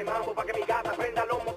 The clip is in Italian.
Mambo pa' que mi gata prenda lo